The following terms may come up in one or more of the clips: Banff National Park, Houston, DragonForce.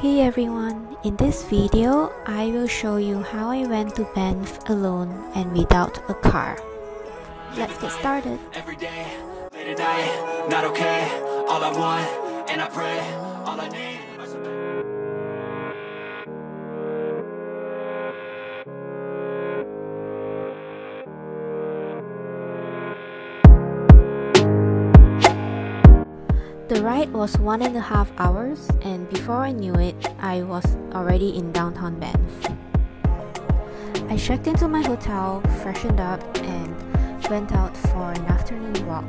Hey everyone, in this video I will show you how I went to Banff alone and without a car. Let's get started. Every day, late at night, not okay, all I want and I pray, all I need. The ride was 1.5 hours, and before I knew it, I was already in downtown Banff. I checked into my hotel, freshened up, and went out for an afternoon walk.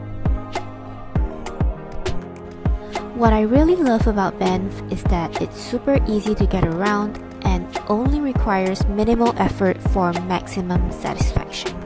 What I really love about Banff is that it's super easy to get around and only requires minimal effort for maximum satisfaction.